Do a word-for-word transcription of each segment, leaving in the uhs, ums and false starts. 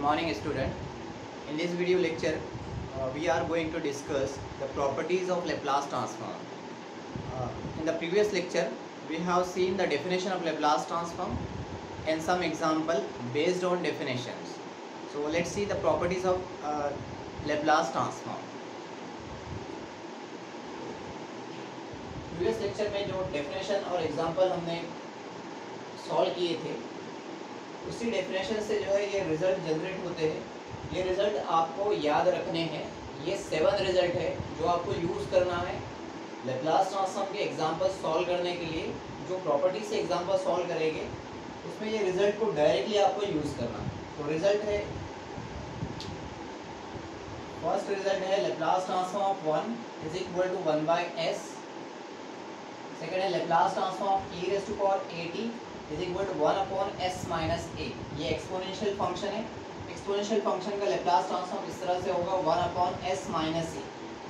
Good morning, student. In this video lecture, uh, we are going to discuss the properties of Laplace transform. Uh, in the previous lecture, we have seen the definition of Laplace transform and some example based on definitions. So let's see the properties of uh, Laplace transform. Previous lecture में जो definition और example हमने solve किए थे, उसी definition से जो है ये रिज़ल्ट जनरेट होते हैं. ये रिज़ल्ट आपको याद रखने हैं. ये सेवन रिज़ल्ट है जो आपको यूज़ करना है लैप्लास ट्रांसफॉर्म के एग्जांपल सॉल्व करने के लिए. जो प्रॉपर्टी से एग्जांपल सॉल्व करेंगे उसमें ये रिज़ल्ट को डायरेक्टली आपको यूज़ करना है. तो रिज़ल्ट है, फर्स्ट रिज़ल्ट है Laplace transform of one is equal to one by S. Second है Laplace transform of E raise to power eighty is equal to one upon S minus ए. ये exponential function है. Exponential function का Laplace transform इस तरह से होगा one upon S minus ए.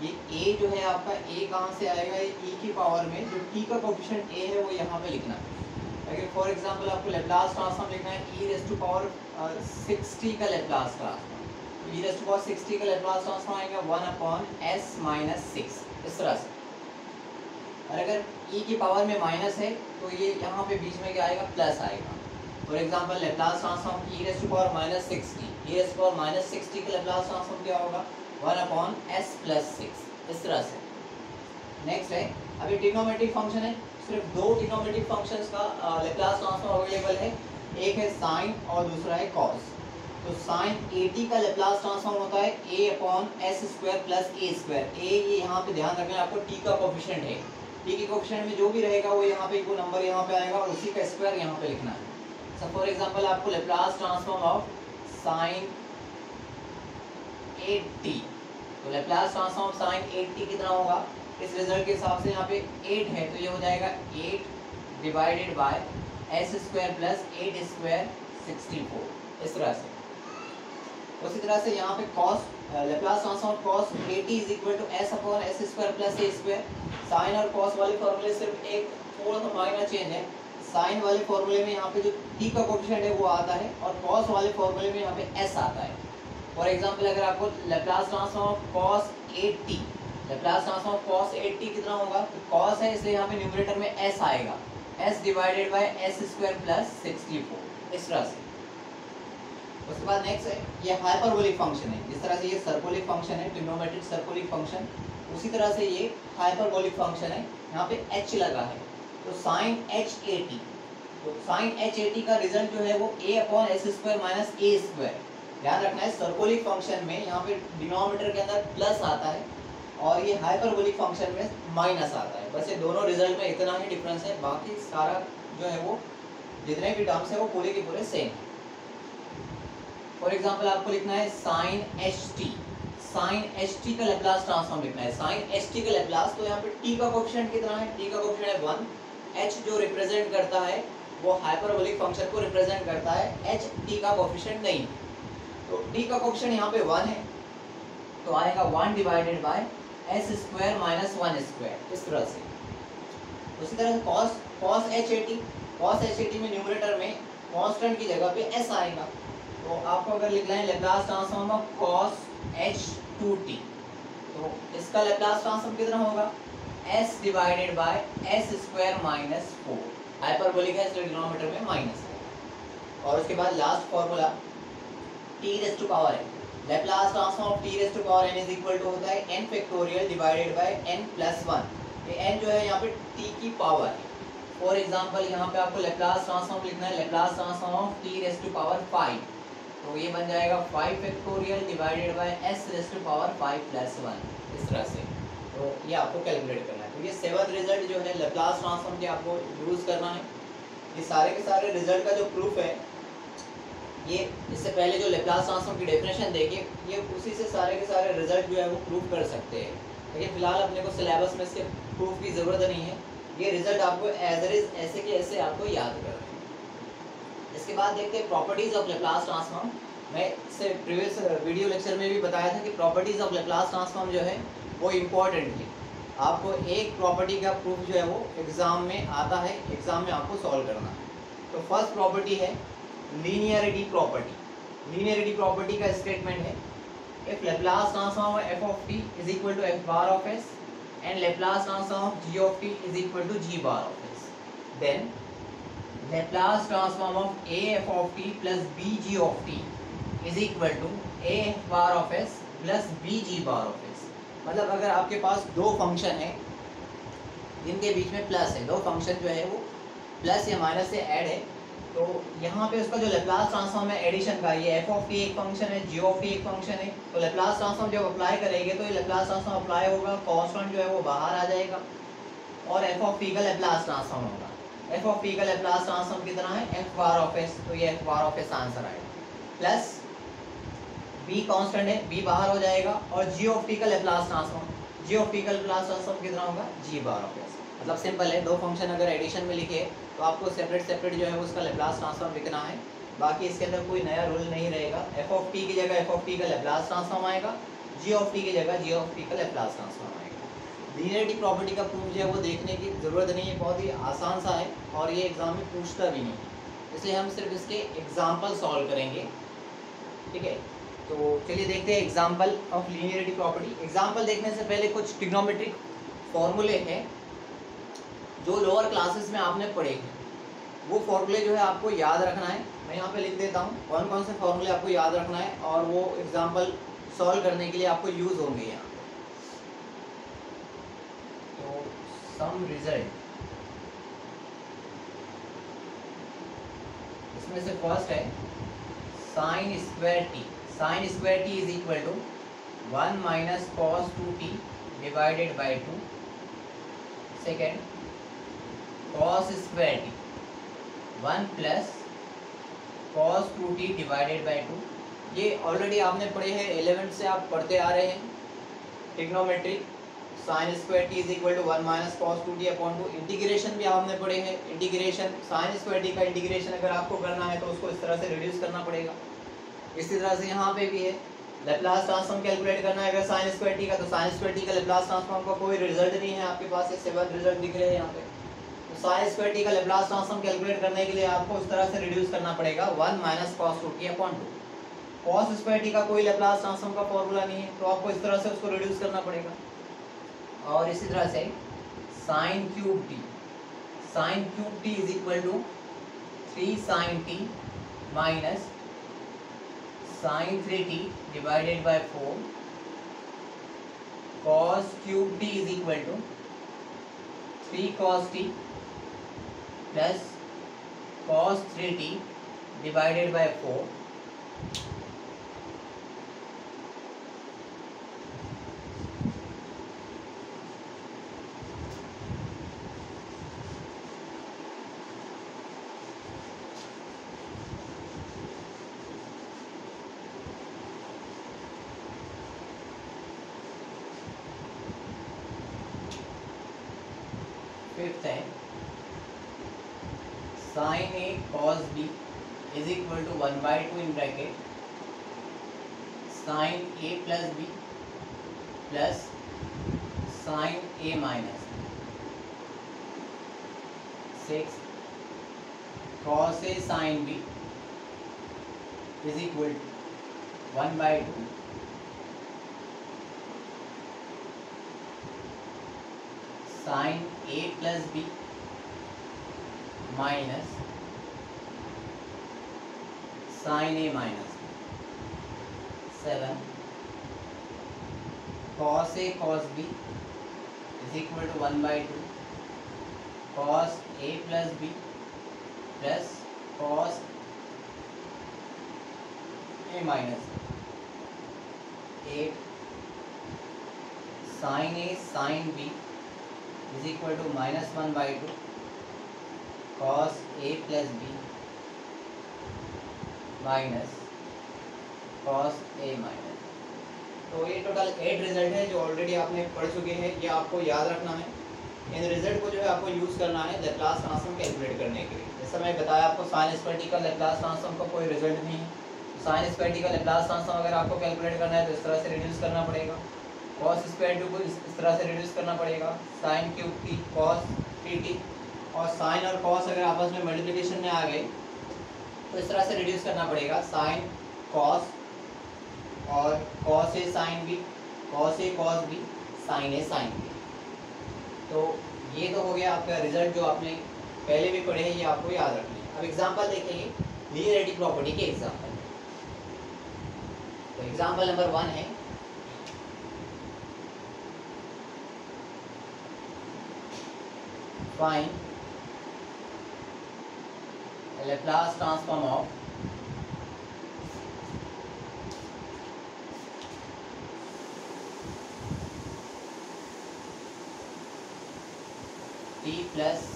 ये A जो है आपका ए कहाँ से आएगा, ये ई की पावर में जो टी का कोफिशिएंट ए है वो यहाँ पे लिखना है. अगर फॉर एग्जांपल आपको लैप्लास ट्रांसफॉर्म लिखना है ई रेज़ टू पावर सिक्सटी का Laplace transform, E raise to power sixty का लैप्लास ट्रांसफॉर्म आएगा one upon S minus six इस तरह से. और अगर e की पावर में माइनस है तो ये यहाँ पे बीच में क्या आएगा, प्लस आएगा. For example Laplace transform E raise to power minus sixty, E raise to power minus sixty का लैप्लास ट्रांसफॉर्म क्या होगा, one upon S plus six इस तरह से. नेक्स्ट है, अभी ट्रिगोनोमेट्रिक फंक्शन है. सिर्फ दो ट्रिगोनोमेट्रिक फंक्शंस का लैप्लास ट्रांसफॉर्म अवेलेबल है. एक है साइन और दूसरा है कॉस. तो साइन एटी का लैप्लास ट्रांसफॉर्म होता है ए अपॉन एस स्क्वायर प्लस ए स्क्वायर. ए ये यहाँ पे ध्यान रखना है आपको, टी का कोफिशिएंट है. टी के कोफिशिएंट में जो भी रहेगा वो यहाँ पे, वो नंबर यहाँ पे आएगा और उसी का स्क्वायर यहाँ पे लिखना है. सो फॉर एग्जांपल आपको Laplace transform of sine eighty, तो Laplace transform of sine eighty कितना होगा इस रिजल्ट के हिसाब से, यहाँ पे एट है तो ये हो जाएगा eight divided by S square plus eight square sixty four इस तरह से. उसी तरह से यहाँ पे cos, Laplace transform cos AT is equal to S upon S square plus A square. Sine और कॉस वाले फॉर्मूले सिर्फ एक थोड़ा सा माइनर चेंज है. साइन वाले फॉर्मूले में यहाँ पे जो टी का कोफिशिएंट है वो आता है और कॉस वाले फॉर्मूले में यहाँ पे एस आता है. फॉर एग्जांपल अगर आपको Laplace transform of cos AT, Laplace transform of cos AT कितना होगा, तो कॉस है इसलिए यहाँ पे न्यूमरेटर में एस आएगा, S divided by S square plus sixty four इस तरह से. उसके बाद नेक्स्ट है, ये हाइपरबोलिक फंक्शन है. जिस तरह से ये सर्कुलर फंक्शन है, ट्रिग्नोमेट्रिक सर्कुलर फंक्शन, उसी तरह से ये हाइपरबोलिक फंक्शन है. यहाँ पे h लगा है तो साइन एच एटी, तो साइन एच एटी का रिजल्ट जो है वो a upon S square minus A square. ध्यान रखना है सर्कुलर फंक्शन में यहाँ पे डिनोमिनेटर के अंदर प्लस आता है और ये हाइपरबोलिक फंक्शन में माइनस आता है. बस ये दोनों रिजल्ट में इतना ही डिफरेंस है, बाकी सारा जो है वो जितने भी टर्म्स है वो पूरे के पूरे सेम है. फॉर एग्जाम्पल आपको लिखना है sine H T, sine H T का लैप्लास ट्रांसफॉर्म लिखना है. साइन एच टी का लैप्लास, तो यहाँ पे टी का कोफिशिएंट कितना है, टी का कोफिशिएंट है वन. एच जो रिप्रेजेंट करता है वो हाइपरबोलिक फंक्शन को रिप्रेजेंट करता है, एच टी का कोफिशिएंट नहीं. तो टी का कोफिशिएंट यहाँ पे वन है तो आएगा one divided by S square minus one square इस तरह से. उसी तरह cos, cos H AT, cos H AT में न्यूमरेटर में कॉन्स्टेंट की जगह पे एस आएगा. तो आपको अगर लिखना है Laplace transform of cos H two T, तो इसका लैप्लास ट्रांसफॉर्म कितना होगा, S divided by S square minus four. Hyperbolic है इसलिए डिनोमिनेटर में माइनस है. और उसके बाद last formula T raise to power N, Laplace transform of T raise to power N is equal to होता है N factorial divided by N plus one. ये एन जो है यहाँ पे टी की पावर है. फॉर एग्जाम्पल यहाँ पे आपको लैप्लास ट्रांसफॉर्म लिखना है Laplace transform of T raise to power five, तो ये बन जाएगा five factorial divided by S raise to power five plus one इस तरह से. तो ये आपको कैलकुलेट करना है. तो ये सेवन रिजल्ट जो है लैप्लास ट्रांसफॉर्म के आपको यूज़ करना है. ये सारे के सारे रिजल्ट का जो प्रूफ है, ये इससे पहले जो लैप्लास ट्रांसफॉर्म की डेफिनेशन देखिए, ये उसी से सारे के सारे रिजल्ट जो है वो प्रूफ कर सकते हैं. लेकिन फिलहाल अपने को सिलेबस में इसके प्रूफ की ज़रूरत नहीं है. ये रिजल्ट आपको एज इज ऐसे के ऐसे आपको याद करना है. इसके बाद देखते हैं प्रॉपर्टीज ऑफ लैप्लास ट्रांसफॉर्म. मैं इससे प्रीवियस वीडियो लेक्चर में भी बताया था कि प्रॉपर्टीज ऑफ लैप्लास ट्रांसफॉर्म जो है वो इम्पॉर्टेंट है. आपको एक प्रॉपर्टी का प्रूफ जो है वो एग्ज़ाम में आता है, एग्ज़ाम में आपको सॉल्व करना है. तो फर्स्ट प्रॉपर्टी है लीनियरिटी प्रॉपर्टी. लीनियरिटी प्रॉपर्टी का स्टेटमेंट है, if Laplace transform of F of T is equal to F bar of S and Laplace transform of G of T is equal to G bar of S, then Laplace transform of A F of T plus B G of T is equal to A F bar of S plus B G bar of S. मतलब अगर आपके पास दो function है जिनके बीच में plus है, दो function जो है वो प्लस या माइनस से ऐड है, तो यहाँ पे उसका जो लैप्लास ट्रांसफॉर्म है एडिशन का, ये एफ ऑफ टी एक फंक्शन है, जी ऑफ टी एक फंक्शन है, तो लैप्लास ट्रांसफॉर्म जब अप्लाई करेंगे तो ये लैप्लास ट्रांसफॉर्म अप्लाई होगा, कॉन्स्टेंट जो है वो बाहर आ जाएगा और एफ ऑफ टी का लैप्लास ट्रांसफॉर्म होगा। एफ ऑफ टी का लैप्लास ट्रांसफॉर्म कितना है, एफ बार ऑफ एस, तो ये F bar of S answer आएगा। प्लस बी कॉन्स्टेंट है, बी बाहर हो जाएगा और जी ऑफ टी का Laplace transform, ji of T का लैप्लास ट्रांसफॉर्म कितना होगा, जी बार ऑफ एस। मतलब सिंपल है, दो फंक्शन अगर एडिशन में लिखे तो आपको सेपरेट सेपरेट जो है उसका लैप्लास ट्रांसफॉर्म लिखना है, बाकी इसके अंदर कोई नया रूल नहीं रहेगा। एफ ऑफ टी की जगह एफ ऑफ टी का लैप्लास ट्रांसफॉर्म आएगा, जी ऑफ टी की जगह जी ऑफ टी का लैप्लास ट्रांसफॉर्म आएगा। लीनियरिटी प्रॉपर्टी का प्रूफ जो है वो देखने की ज़रूरत नहीं है, बहुत ही आसान सा है और ये एग्ज़ाम में पूछता भी नहीं, इसलिए हम सिर्फ इसके एग्जाम्पल सॉल्व करेंगे। ठीक है, तो चलिए देखते हैं example of linearity property. Example देखने से पहले कुछ ट्रिग्नोमेट्रिक फॉर्मूले हैं जो लोअर क्लासेस में आपने पढ़े हैं, वो फॉर्मूले जो है आपको याद रखना है। मैं यहाँ पे लिख देता हूँ कौन कौन से फॉर्मूले आपको याद रखना है और वो एग्जाम्पल सॉल्व करने के लिए आपको यूज़ होंगे। यहाँ तो सम रिजल्ट इसमें से फर्स्ट है sine square T, sine square T is equal to one minus cos two T divided by two. Second cos square T one plus cos two T divided by two, ये already आपने पढ़े हैं, eleventh से आप पढ़ते आ रहे हैं trigonometric. Sine square T is equal to one minus cos two T upon two. Integration भी आपने पढ़े हैं, इंटीग्रेशन साइन स्क्वायर टी का इंटीग्रेशन अगर आपको करना है तो उसको इस तरह से रिड्यूस करना पड़ेगा। इसी तरह से यहाँ पे भी है, लैप्लास ट्रांसफॉर्म कैलकुलेट करना है अगर साइन स्क्वायर टी का, तो साइन स्क्वायर टी का लैप्लास ट्रांसफॉर्म का कोई रिजल्ट नहीं है आपके पास, सेवन रिजल्ट दिख रहे हैं यहाँ पे। साइन स्क्वायर टी का लैप्लास ट्रांसफॉर्म कैलकुलेट करने के लिए आपको उस तरह से रिड्यूस करना पड़ेगा, one minus cos two T upon two. Cos square T का कोई लैप्लास ट्रांसफॉर्म का फॉर्मूला नहीं है, तो आपको इस तरह से उसको रिड्यूस करना पड़ेगा। और इसी तरह से sine cube T, sine cube T is equal to three sine T minus sine three T divided by four. Cos cube T is equal to three cos T plus cos three T divided by four. Fifth है sine A cos B is equal to one by two in bracket sine A plus B plus sine A minus six cos A sine B is equal to one by two sine A plus B minus sine A minus seven cos A cos B is equal to one by two cos A plus B plus cos A minus eight sine A sine B is equal to minus one by two cos A plus B minus cos A minus. तो ये total eight result है जो already आपने पढ़ चुके हैं, ये आपको याद रखना है। इन रिजल्ट को जो है आपको यूज़ करना है लैप्लास ट्रांसफॉर्म कैलकुलेट करने के लिए। जैसा मैं बताया आपको साइन स्क्वायर टी का लैप्लास ट्रांसफॉर्म का कोई रिजल्ट नहीं है, साइन स्क्वायर टी का लैप्लास ट्रांसफॉर्म अगर आपको कैलकुलेट करना है तो इस तरह से रिड्यूस करना पड़ेगा। कॉस स्क्वायर टी को इस तरह से रिड्यूस करना पड़ेगा, sine cube t cos three t, और साइन और कॉस अगर आपस में मल्टीप्लिकेशन में आ गए तो इस तरह से रिड्यूस करना पड़ेगा, साइन कॉस और cos A sine B, cos A cos B, sine A sine B. तो ये तो हो गया आपका रिजल्ट जो आपने पहले भी पढ़े हैं, ये आपको याद रखना है। अब एग्जांपल देखेंगे लिनियरिटी प्रॉपर्टी के एग्जांपल। तो एग्जांपल नंबर वन है find Laplace transform of T plus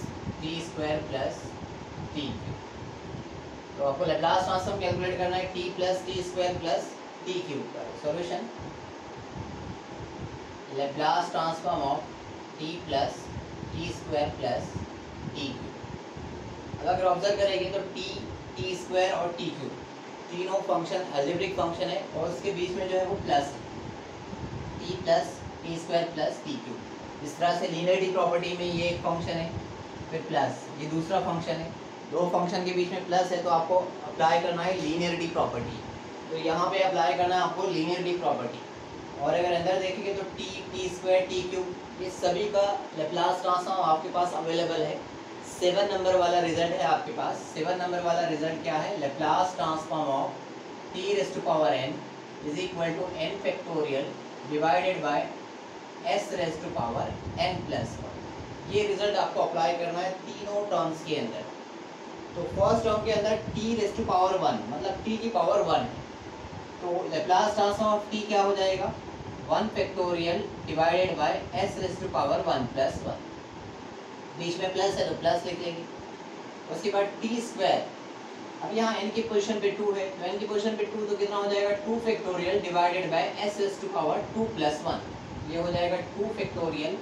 t square plus t. तो आपको लैप्लास ट्रांसफॉर्म कैलकुलेट करना है t plus t square plus t cube का। Solution Laplace transform of T plus t square plus t cube. अब अगर observe करेंगे तो t, t square और टी क्यूब तीनों फंक्शन अलजेब्रिक फंक्शन है और उसके बीच में जो है वो प्लस है, t plus t square plus t cube. इस तरह से लिनियरिटी प्रॉपर्टी में ये एक फंक्शन है, फिर प्लस ये दूसरा फंक्शन है, दो फंक्शन के बीच में प्लस है तो आपको अप्लाई करना है लिनियरिटी प्रॉपर्टी। तो यहाँ पे अप्लाई करना है आपको लिनियरिटी प्रॉपर्टी। और अगर अंदर देखेंगे तो t, t square, t cube, ये सभी का लैप्लास ट्रांसफॉर्म आपके पास अवेलेबल है। सेवन नंबर वाला रिजल्ट है आपके पास। सेवन नंबर वाला रिजल्ट क्या है? Laplace transform of T raise to power N is equal to n factorial divided by s raise to power n plus one. ये रिजल्ट आपको अप्लाई करना है तीनों टर्म्स के अंदर। तो फर्स्ट टर्म के अंदर t raise to power one मतलब टी की पावर वन है, तो लैप्लास ट्रांसफॉर्म ऑफ टी क्या हो जाएगा? One factorial divided by S raise to power one plus one. बीच में प्लस है तो प्लस लिख लेंगे। उसके बाद टी स्क्वायर, अब यहाँ एन की पोजीशन पे टू है तो एन की पोजीशन पे टू, तो कितना हो जाएगा? Two factorial divided by S raise to power two plus one. ये हो जाएगा two factorial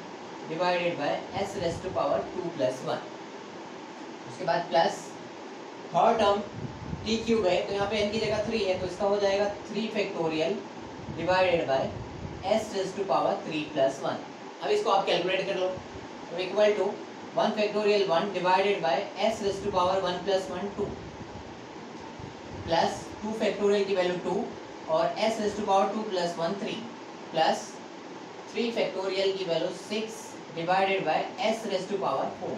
divided by S raise to power two plus one. उसके बाद plus third term T cube है तो यहाँ पे एन की जगह थ्री है तो इसका हो जाएगा three factorial divided by S raise to power three plus one. अब इसको आप कैलकुलेट कर लो तो equal to one factorial one divided by S raise to power one plus one two, plus two factorial की वैल्यू टू और s raise to power two plus one three, plus three factorial की value six divided by S raise to power four.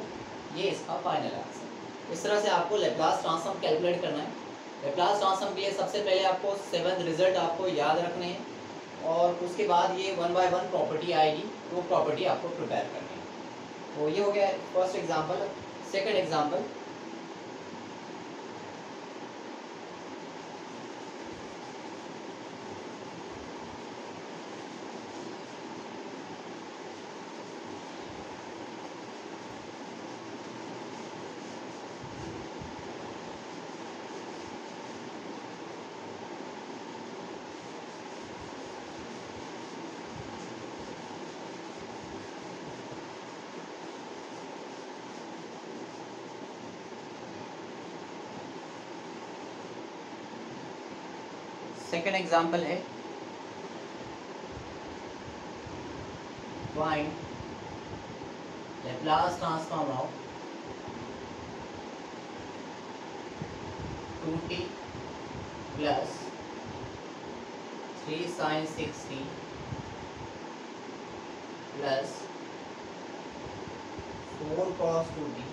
ये इसका final answer. इस तरह से आपको Laplace transform calculate करना है। लैप्लास ट्रांसफॉर्म के लिए सबसे पहले आपको सेवंथ रिजल्ट आपको याद रखने हैं और उसके बाद ये वन बाय वन प्रॉपर्टी आएगी, वो प्रॉपर्टी आपको प्रिपेयर करनी है। तो ये हो गया first example. Second example second example है find Laplace transform of two t plus three sine six t plus four cos two t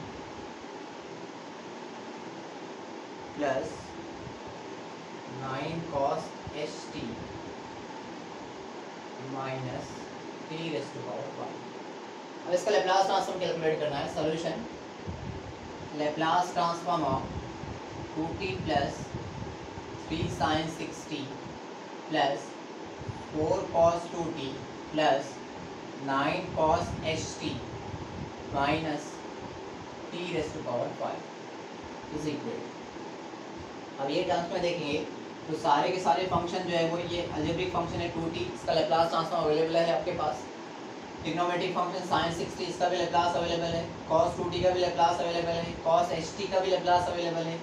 plus nine cos ht minus three raise to power five. अब इसका Laplace transform calculate करना है। Solution Laplace transform of two t plus three sine six t plus four cos two t plus nine cos ht minus three raise to power five is equal. अब ये terms में देखेंगे तो सारे के सारे फंक्शन जो है वो ये अलजेब्रिक फंक्शन है टू टी, इसका लैप्लास ट्रांसफॉर्म अवेलेबल है आपके पास। Trigonometric function sine six t, इसका भी लैप्लास अवेलेबल है। कॉस टू टी का भी लैप्लास अवेलेबल है। कॉस एच टी का भी लैप्लास अवेलेबल है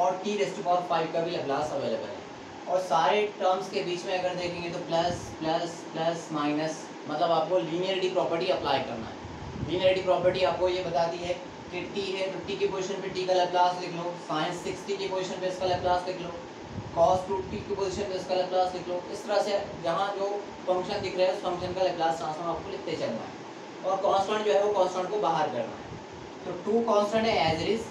और t raise to power five का भी लैप्लास अवेलेबल है। और सारे टर्म्स के बीच में अगर देखेंगे तो प्लस प्लस प्लस माइनस, मतलब आपको लीनियरिटी प्रॉपर्टी अप्लाई करना है। लीनियरिटी प्रॉपर्टी आपको ये बताती है कि टी है तो टी की पोजीशन पे टी का लैप्लास लिख लो, साइन सिक्सटी की पोजीशन पे इसका लैप्लास लिख लो, cos टू t की पोजीशन पे इसका लाप्लास लिख लो। इस तरह से जहाँ जो फंक्शन दिख रहा है उस फंक्शन का लाप्लास ट्रांसफॉर्म आपको लिखते चलना है और कांस्टेंट जो है वो कांस्टेंट को बाहर करना है। तो टू कांस्टेंट है एज इज,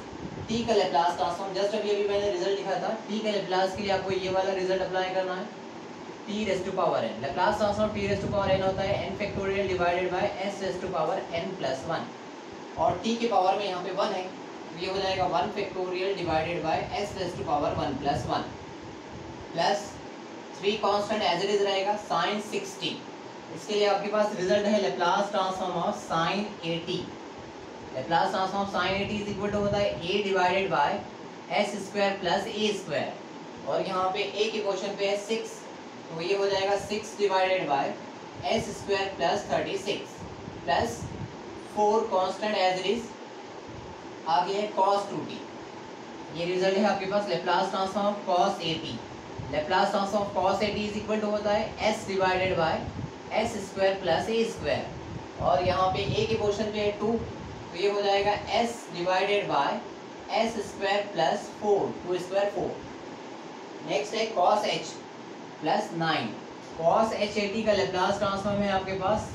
t का लाप्लास ट्रांसफॉर्म जस्ट अभी अभी मैंने रिजल्ट लिखा था, t का लाप्लास के लिए आपको ये वाला रिजल्ट अप्लाई करना है। t raise to power n Laplace transform t raise to power n होता है n factorial divided by s raise to power n plus one और t के पावर में यहाँ पे वन है, ये हो जाएगा one factorial divided by s raise to power one plus one plus three constant as it is रहेगा साइन सिक्सटी। इसके लिए आपके पास रिजल्ट है Laplace transform of sine eighty. Laplace transform sine a t is equal to होता है a divided by s square plus a square और यहाँ पे a के पोर्शन पे है सिक्स, तो ये हो जाएगा six divided by s square plus thirty six plus four constant as it is आगे है cos टू t। ये रिजल्ट है आपके पास Laplace transform of cos a t. Laplace transform cos a t is equal to होता है s divided by s square plus a square और यहाँ पे a के पोर्शन पे है टू, तो ये हो जाएगा s divided by s square plus four, two square four. Next है cos h plus nine. cos h a t का लाप्लास ट्रांसफॉर्म है आपके पास,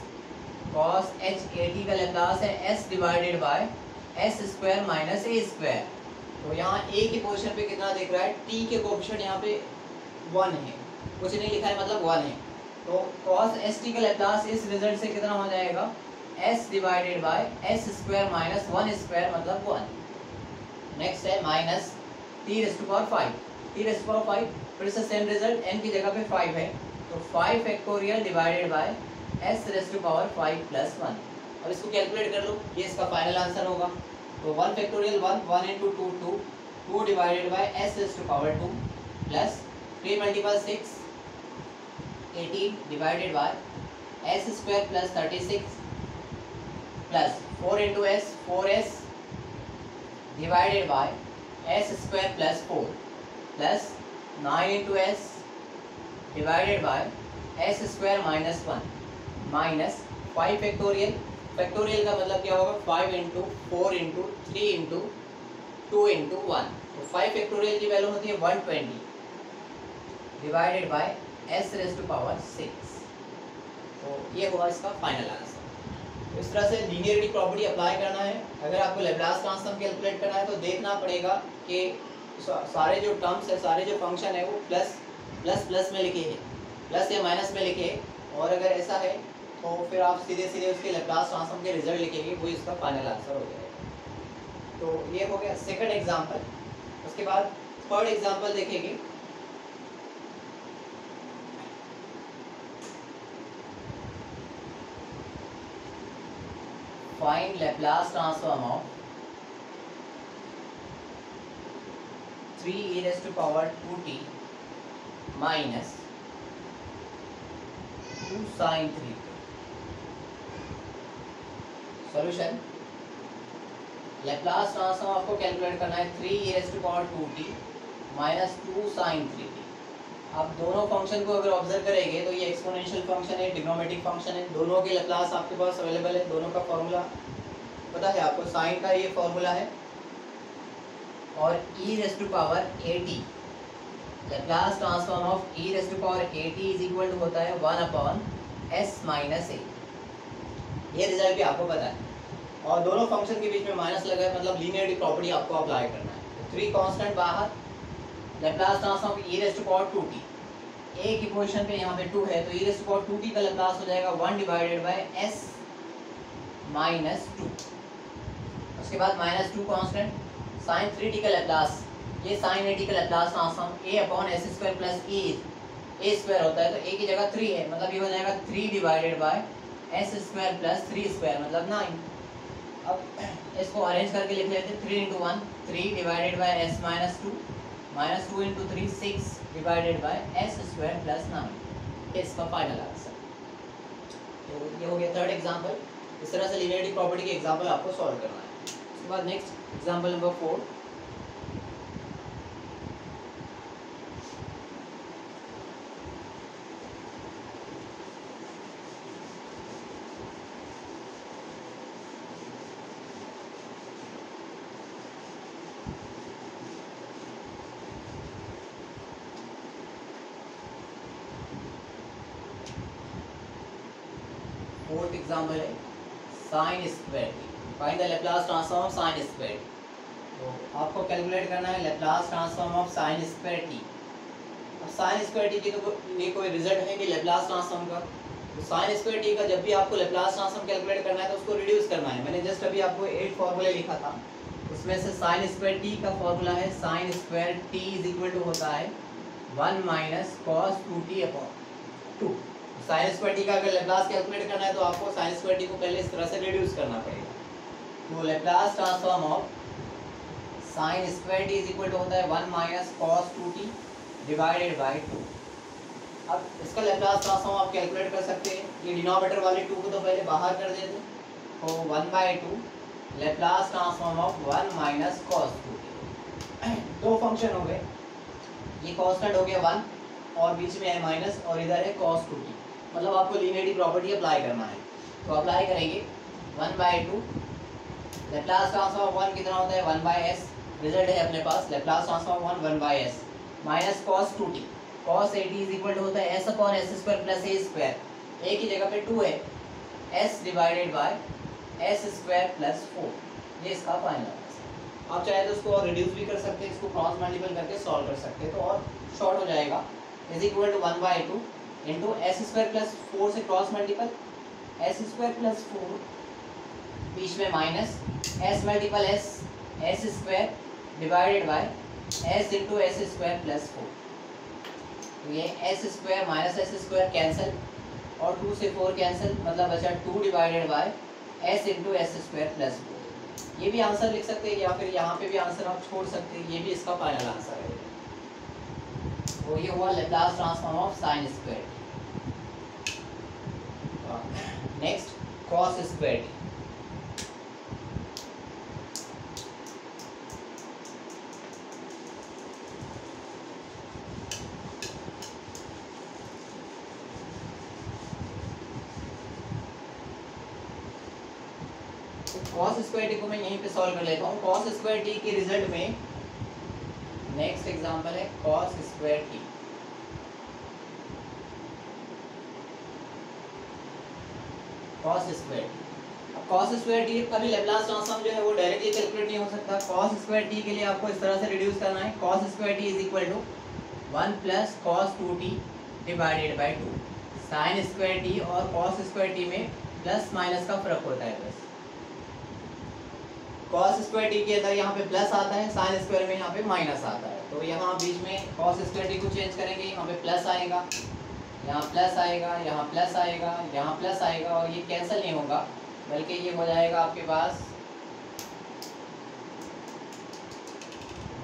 cos h एटी का लाप्लास है s divided by s square minus a square. तो यहाँ a के पोर्शन पे कितना दिख रहा है, t के कोएफिशिएंट यहाँ पे वन है, कुछ नहीं लिखा है मतलब वन है। तो cos st का लाप्लास इस रिजल्ट से कितना हो जाएगा s divided by s square minus one square मतलब वन। नेक्स्ट है minus t raise to power five. t raise to power five फिर से सेम रिजल्ट, n की जगह पे फाइव है, तो five factorial divided by s raise to power five plus one और इसको कैलकुलेट कर लो, ये इसका फाइनल आंसर होगा। तो one factorial one, one into two two, two divided by s raise to power two plus three multiple six eighteen divided by S square plus thirty six plus four into s four s divided by S square plus four plus nine into s divided by S square minus one minus five factorial. Factorial का मतलब क्या होगा, five into four into three into two into one. तो five factorial की value होती है one twenty divided by s raise to power six. तो ये हुआ इसका फाइनल आंसर। तो इस तरह से लीनियरिटी प्रॉपर्टी अप्लाई करना है। अगर आपको लाप्लास ट्रांसफॉर्म कैलकुलेट करना है तो देखना पड़ेगा कि सारे जो टर्म्स है, सारे जो फंक्शन है वो प्लस प्लस प्लस में लिखे हैं, प्लस या माइनस में लिखे हैं, और अगर ऐसा है तो फिर आप सीधे सीधे उसके लाप्लास ट्रांसफॉर्म के रिजल्ट लिखेंगे, वो इसका फाइनल आंसर हो जाएगा। तो ये हो गया सेकेंड एग्जाम्पल। उसके बाद थर्ड एग्जाम्पल देखेंगे। Find Laplace transform of three e raised to power two t minus two sin three t. Solution: Laplace transform आपको कैलकुलेट करना है three e raised to power two t minus two sin three t. आप दोनों function को अगर observe करेंगे तो ये एक्सपोनेंशियल फंक्शन है, ट्रिग्नोमेट्रिक फंक्शन है, दोनों के लाप्लास आपके पास अवेलेबल है। दोनों का फॉर्मूला पता है आपको, साइन का ये फॉर्मूला है और e raise to power a t. Laplace transform of e raise to power eighty is equal to होता है वन अपॉन एस माइनस ए। ये रिजल्ट भी आपको पता है और दोनों फंक्शन के बीच में माइनस लगा है, मतलब लीनियरिटी प्रॉपर्टी आपको अप्लाई करना है। थ्री कॉन्स्टेंट बाहर, Laplace transform e raise to power two t, a की पोजीशन पे यहाँ पे टू है, तो e raise to power two T का लाप्लास हो जाएगा one divided by s minus two. उसके बाद minus two constant sine three t का लाप्लास, ये साइन एटी का Laplace transform a upon S square plus a a square होता है, तो a की जगह थ्री है, मतलब ये हो जाएगा three divided by S square plus three square मतलब नाइन। अब इसको अरेंज करके लिख लेते हैं, three into one three divided by s minus two minus two into three six divided by S square plus nine. इसका फाइनल आंसर। तो ये हो गया थर्ड एग्जाम्पल। इस तरह से लिनियरिटी प्रॉपर्टी के एग्जाम्पल आपको सॉल्व करना है। उसके बाद next example number four. Fourth example है sine square t. Find the Laplace transform of sine square t. तो आपको कैलकुलेट करना है Laplace transform of sine square T. अब साइन स्क्वायर टी की तो ये कोई रिजल्ट है कि लैपलास ट्रांसफॉर्म का, तो साइन स्क्वायर टी का जब भी आपको लैपलास ट्रांसफॉर्म कैलकुलेट करना है तो उसको रिड्यूस करना है। मैंने जस्ट अभी आपको एट फार्मूला लिखा था, उसमें से साइन स्क्वायर टी का फार्मूला है sine square T is equal to होता है one minus cos two T upon two. Sine square T का अगर लैपलास कैलकुलेट करना है तो आपको साइन स्क्वायर टी को पहले इस तरह से रिड्यूस करना पड़ेगा। तो Laplace transform of sine square T is equal to होता है one minus cos two T divided by two. अब इसका लैपलास ट्रांसफॉर्म आप कैलकुलेट कर सकते हैं। ये डिनोमिनेटर वाले टू को तो पहले बाहर कर देते, तो one by two Laplace transform of one minus cos two t. दो फंक्शन हो गए, ये कॉन्स्टेंट हो गया वन और बीच में है माइनस और इधर है कॉस टू टी। मतलब आपको लीनियरिटी प्रॉपर्टी अप्लाई करना है, तो अप्लाई करेंगे one by two Laplace transform one कितना होता है वन बाई एस। रिजल्ट है अपने पास Laplace transform one one by S minus cos two T. Cos A T is equal to होता है S upon S square plus A square, A की जगह पे टू है, S divided by S square plus four. ये इसका final answer. आप चाहे तो इसको और रिड्यूस भी कर सकते हैं, इसको क्रॉस मल्टीपल करके सॉल्व कर सकते हैं, तो और शॉर्ट हो जाएगा। Is equal to one by two into S square plus four से cross multiple S square plus four, बीच में minus S multiple S S square divided by S into S square plus four. ये S square minus S square cancel और two से four cancel, मतलब बचा two divided by S into S square plus four. ये भी answer लिख सकते हैं या फिर यहाँ पे भी आंसर आप छोड़ सकते हैं, ये भी इसका फाइनल आंसर है। तो ये हुआ Laplace transform of sine square T. Next cos square T. Cos square T को मैं यहीं पे सॉल्व कर लेता हूँ। कॉस स्क्वायर टी के रिजल्ट में नेक्स्ट एग्जांपल है cos square T. Cos square T, अब कॉस स्क्वायर टी का भी लैपलास ट्रांसफॉर्म जो है वो डायरेक्टली कैलकुलेट नहीं हो सकता। कॉस स्क्वायर टी के लिए आपको इस तरह से रिड्यूस करना है। Cos square T is equal to one plus cos two T divided by two. Sine square T और कॉस स्क्वायर टी में प्लस माइनस का फर्क होता है। बस कॉस स्क्वायर टी के अंदर यहाँ पे प्लस आता है, साइन स्क्वायर में यहाँ पे माइनस आता है। तो यहाँ बीच में कॉस स्क्वायर टी को चेंज करेंगे, यहाँ पे प्लस आएगा, यहाँ प्लस आएगा, यहाँ प्लस आएगा, यहाँ प्लस आएगा और ये कैंसिल नहीं होगा, बल्कि ये हो जाएगा आपके पास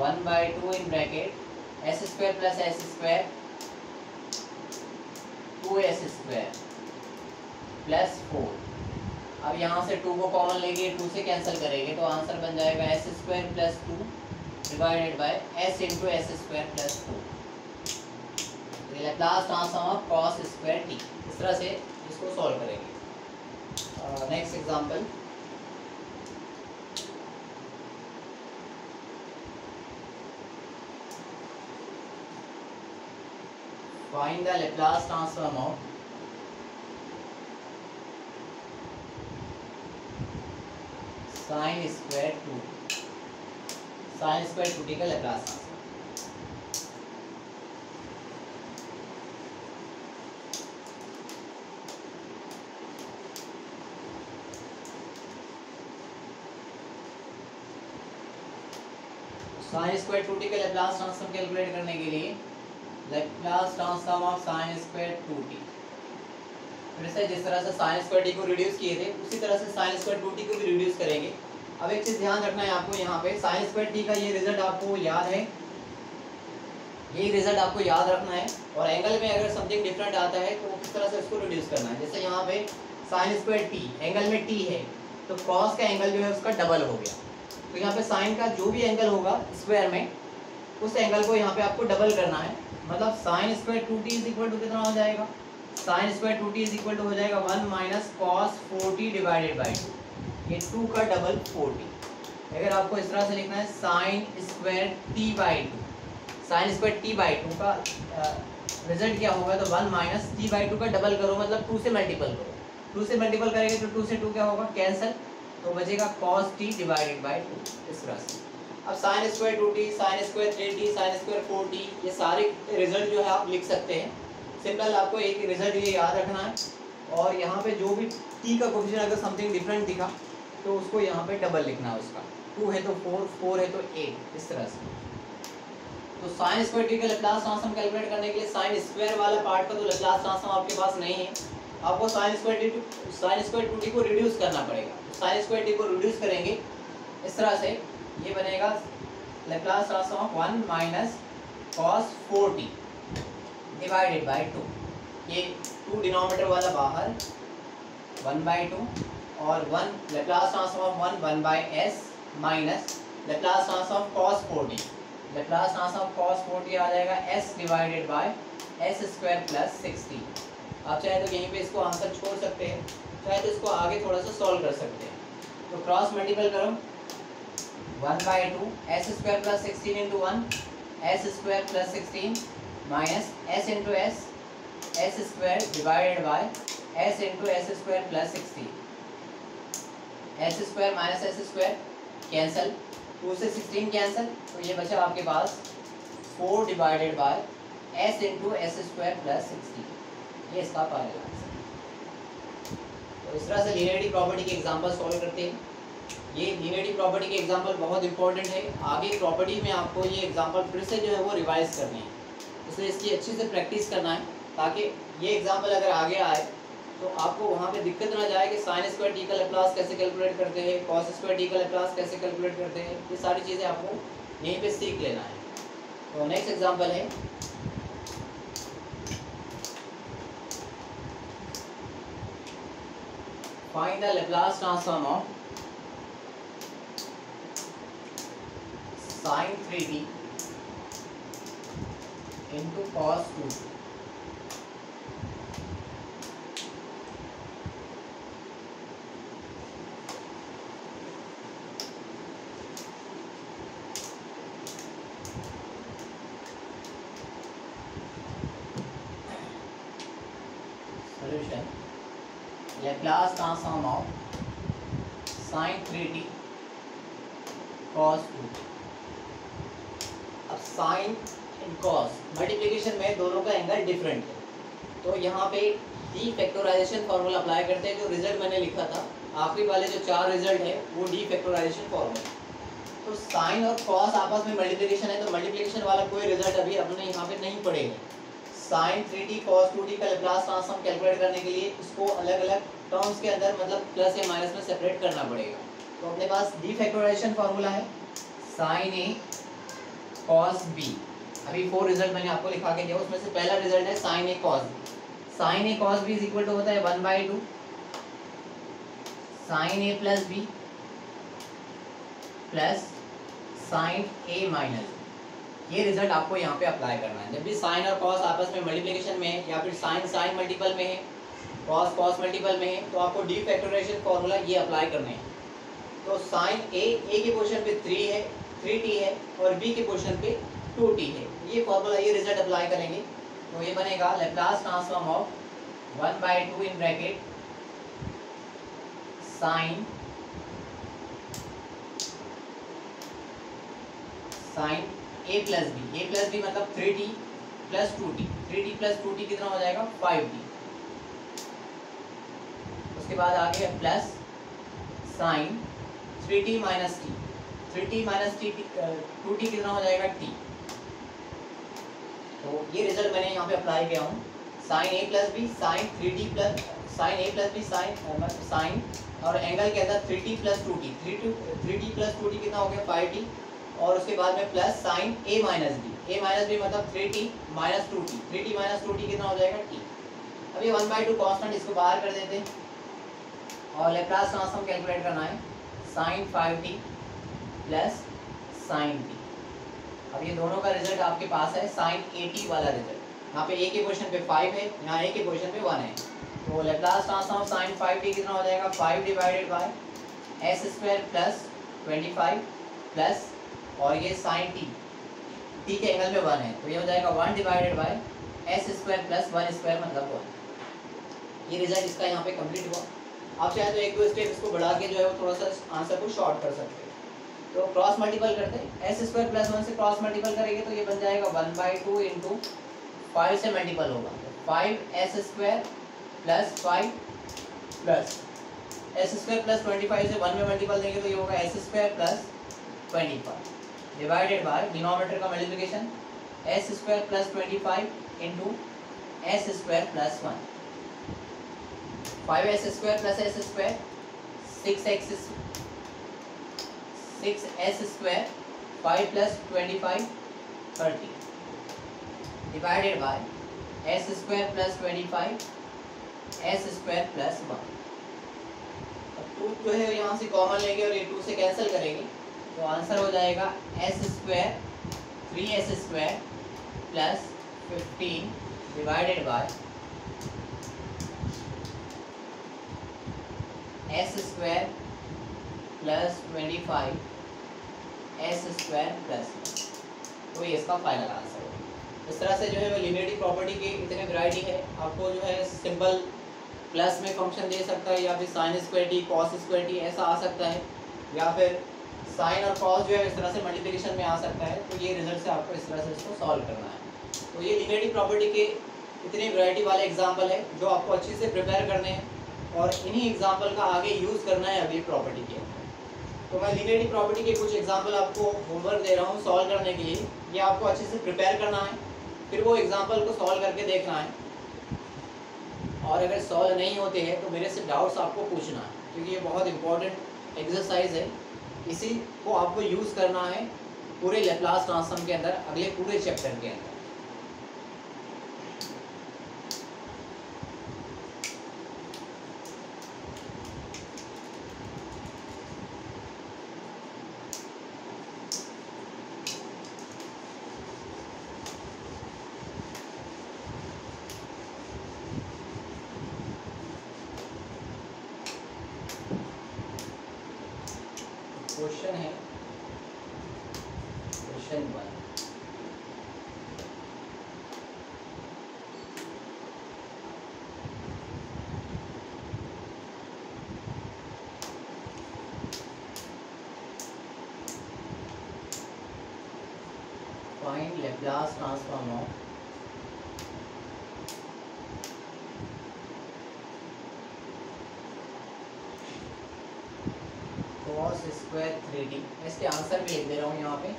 one by two in bracket S square plus S square two S square plus four. अब यहाँ से टू को कॉमन लेंगे, टू से कैंसिल करेंगे, तो आंसर बन जाएगा S square plus two divided by S into S square plus two. Laplace transform of cos square T. इस तरह से इसको सॉल्व करेंगे। Next example find the Laplace transform of sine square two. Sine square two T का Laplace sine square two T का Laplace transform calculate करने के लिए Laplace transform of sine square two T. फिर से जिस तरह से साइन स्क्वायर टी को रिड्यूस किए थे उसी तरह से साइन स्क्वायर टू टी को भी रिड्यूस करेंगे। अब एक चीज़ ध्यान रखना है आपको, यहाँ पे साइन स्क्वायर टी का ये रिजल्ट आपको याद है, ये रिजल्ट आपको याद रखना है। और एंगल में अगर समथिंग डिफरेंट आता है तो किस तरह से उसको रिड्यूस करना है। जैसे यहाँ पे साइन स्क्वायर टी, एंगल में टी है, तो कॉस का एंगल जो है उसका डबल हो गया। तो यहाँ पे साइन का जो भी एंगल होगा स्क्वायर में, उस एंगल को यहाँ पे आपको डबल करना है। मतलब sine square two T is equal to कितना हो जाएगा, sine square two T is equal to हो जाएगा one minus cos four T divided by two, ये टू का डबल फोर टी। अगर आपको इस तरह से लिखना है sine square T by two. Sine square T by two का रिजल्ट क्या होगा, तो one minus T by two का डबल करो, मतलब टू से मल्टीपल करो, टू से मल्टीपल करेंगे तो टू से टू क्या होगा कैंसिल, तो बचेगा cos T divided by two इस तरह से। अब sine square two T, sine square three T, sine square four T, ये सारे रिजल्ट जो है आप लिख सकते हैं। सिंपल आपको एक रिजल्ट ये याद रखना है और यहाँ पे जो भी टी का कोफिशिएंट अगर समथिंग डिफरेंट दिखा तो उसको यहाँ पे डबल लिखना है उसका। टू है तो फोर, फोर है तो एट, इस तरह से। तो साइन स्क्वायर टी का लाप्लास ट्रांसफॉर्म कैलकुलेट करने के लिए साइन स्क्वायर वाला पार्ट का तो लाप्लास ट्रांसफॉर्म आपके पास नहीं है, आपको sine square T sine square two T को रिड्यूस करना पड़ेगा। साइन स्क्वायर टी को रिड्यूस करेंगे इस तरह से, ये बनेगा Laplace transform one minus cos four T divided by two, ये टू डिनोमीटर वाला बाहर वन बाई टू और one Laplace transform one one by S minus Laplace transform cos four T, Laplace transform cos forty आ जाएगा s divided by s square plus sixty. आप चाहे तो यहीं पे इसको आंसर छोड़ सकते हैं, चाहे तो इसको आगे थोड़ा सा सॉल्व कर सकते हैं। तो क्रॉस मल्टीपल करो one by two S square plus sixteen into one S square plus sixteen minus S into S S square divided by S into S square plus sixteen, S square minus S square cancel, two से sixteen cancel, तो ये बचा आपके पास four divided by S into S square plus sixteen, ये इसका final answer. तो इस तरह से लिनियरिटी प्रॉपर्टी के एग्जांपल सॉल्व करते हैं। ये लिनियरिटी प्रॉपर्टी के एग्जांपल बहुत इंपॉर्टेंट है, आगे प्रॉपर्टी में आपको ये एग्जांपल फिर से जो है वो रिवाइज करनी है, इसलिए इसकी अच्छे से प्रैक्टिस करना है ताकि ये एग्जाम्पल अगर आगे आए तो आपको वहाँ पे दिक्कत ना जाए कि साइन स्क्वायर टी का लाप्लास कैसे कैलकुलेट करते हैं, कॉस स्क्वायर टी का लाप्लास कैसे कैलकुलेट करते हैं, ये सारी चीज़ें आपको यहीं पे सीख लेना है। तो नेक्स्ट एग्जांपल है find the Laplace transform of sine three T into cos two T. Laplace transform of sine three T cos two T. अब साइन एंड कॉस मल्टीप्लिकेशन में दोनों का एंगल डिफरेंट है, तो यहाँ पे डी फैक्टराइजेशन फार्मूला अप्लाई करते हैं। जो रिजल्ट मैंने लिखा था आखिरी वाले जो चार रिजल्ट है वो डी फैक्टराइजेशन फार्मूला। तो साइन और कॉस आपस में मल्टीप्लिकेशन है, तो मल्टीप्लिकेशन वाला कोई रिजल्ट अभी अपने यहाँ पे नहीं पड़ेगा। Sine three T cos two T का लाप्लास ट्रांसफॉर्म कैलकुलेट करने के लिए उसको अलग अलग टर्म्स के अंदर मतलब प्लस या माइनस में सेपरेट करना पड़ेगा। तो अपने पास डी फैक्टराइजेशन फार्मूला है साइन ए कॉस बी। अभी फोर रिजल्ट मैंने आपको लिखा के दिया, उसमें से पहला रिजल्ट है sine A cos B. Sine A cos B is equal to होता है one by two sine A plus B plus sine A minus. ये रिजल्ट आपको यहाँ पे अप्लाई करना है। जब भी साइन और कॉस आपस में मल्टीप्लिकेशन में है या फिर साइन साइन मल्टीपल में है, कॉस कॉस मल्टीपल में है, तो आपको डी फैक्टराइजेशन फार्मूला ये अप्लाई करने हैं। तो साइन ए ए के पोर्शन पे थ्री है, थ्री टी है और बी के पोर्शन पे टू टी है, ये फार्मूला ये रिजल्ट अप्लाई करेंगे। तो ये बनेगा Laplace transform of one by two in bracket sine sine A plus B. A plus B मतलब three T plus two T, three T plus two T कितना हो जाएगा फाइव टी। उसके बाद आ गया plus sine three T minus T, three T minus T two T कितना हो जाएगा टी। तो ये रिजल्ट मैंने यहाँ पे अप्लाई किया हूँ साइन ए plus B sine three T plus sine ए प्लस बी साइन साइन और एंगल क्या था three T plus two T, three two three T plus two T कितना हो गया फाइव टी और उसके बाद में plus sine a minus B. A minus B मतलब three T minus two T, three T minus two T कितना हो जाएगा t। अब ये वन बाई टू कॉन्स्टेंट इसको बाहर कर देते हैं और लाप्लास ट्रांसफॉर्म कैलकुलेट करना है sine five T plus sine T. अब ये दोनों का रिजल्ट आपके पास है साइन ए टी वाला रिजल्ट। यहाँ पे a के पोर्शन पे फाइव है, यहाँ a के पोर्शन पे वन है, तो Laplace transform sine five T कितना हो जाएगा five divided by S square plus twenty five plus और ये साइन टी, टी के एंगल में वन है तो ये हो जाएगा one divided by S square plus one square मतलब वन। ये रिजल्ट इसका यहाँ पे कंप्लीट हुआ। आप चाहे तो एक दो स्टेप इसको बढ़ा के जो है वो थोड़ा सा आंसर को शॉर्ट कर सकते हैं। तो क्रॉस मल्टीपल करते हैं, एस स्क्वायर प्लस वन से क्रॉस मल्टीपल करेंगे तो ये बन जाएगा one by two into five से मल्टीपल होगा, five S square plus five plus S square plus twenty five से वन में मल्टीपल देंगे तो ये होगा S square plus twenty five divided by denominator का multiplication S square plus twenty five into S square plus one, five S square plus S square six x six S square five plus twenty five thirty divided by S square plus twenty five S square plus one. Two जो है यहाँ से common लेंगे और ये to से cancel करेंगे तो आंसर हो जाएगा S square three S square plus fifteen divided by S square plus twenty five S square plus, तो ये इसका फाइनल आंसर होगा। इस तरह से जो है वो लिनियरिटी प्रॉपर्टी की इतने वैरायटी है। आपको जो है सिंपल प्लस में फंक्शन दे सकता है या फिर sine square T cos square T ऐसा आ सकता है या फिर साइन और कॉस जो है इस तरह से मल्टीप्लिकेशन में आ सकता है। तो ये रिजल्ट से आपको इस तरह से इसको सॉल्व करना है। तो ये लिनियरिटी प्रॉपर्टी के इतने वैरायटी वाले एग्जाम्पल है जो आपको अच्छे से प्रिपेयर करने हैं और इन्हीं एग्जाम्पल का आगे यूज़ करना है अभी प्रॉपर्टी के। तो मैं लिनियरिटी प्रॉपर्टी के कुछ एग्जाम्पल आपको होमवर्क दे रहा हूँ सॉल्व करने के लिए, ये आपको अच्छे से प्रिपेयर करना है, फिर वो एग्जाम्पल को सॉल्व करके देखना है और अगर सॉल्व नहीं होते हैं तो मेरे से डाउट्स आपको पूछना है क्योंकि ये बहुत इंपॉर्टेंट एक्सरसाइज है। इसी को आपको यूज़ करना है पूरे लैप्लास ट्रांसफॉर्म के अंदर अगले पूरे चैप्टर के अंदर। क्वेश्चन है question one, find Laplace transform of square three D. मैं इसके आंसर भी लिख दे रहा हूँ यहाँ पे,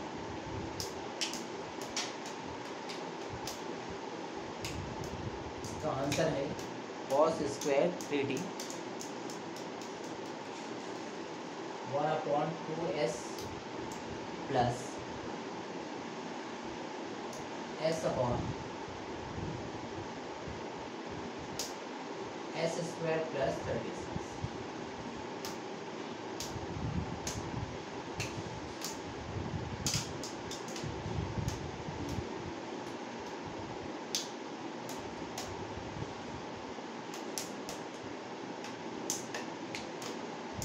तो आंसर है cos square three D one upon two S plus S upon S square plus thirty six.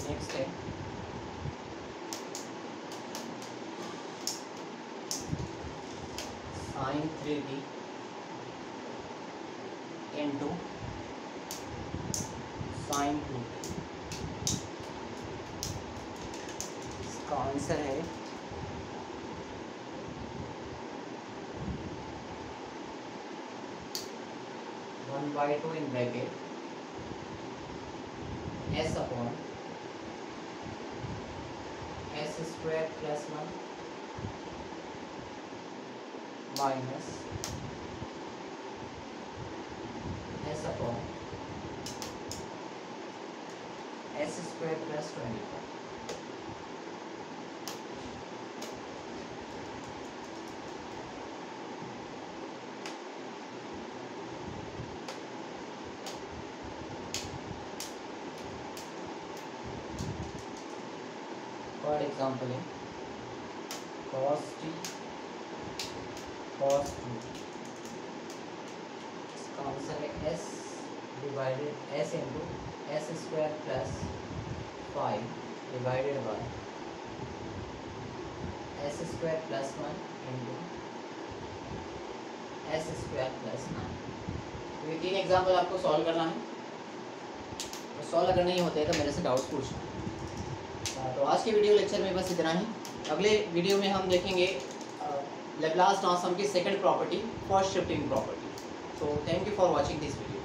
Next है sine three D into sine two, इसका आंसर है one by two in bracket S upon S square plus one minus S upon S square plus twenty example है cos t cos two, इसका answer है s divided s into S square plus five divided by S square plus one into S square plus nine. ये तीन example आपको solve करना है। Solve अगर नहीं होते तो मेरे से डाउट पूछना। तो आज के वीडियो लेक्चर में बस इतना ही। अगले वीडियो में हम देखेंगे लेप्लास ट्रांसफॉर्म की second property, first shifting property. So thank you for watching this video.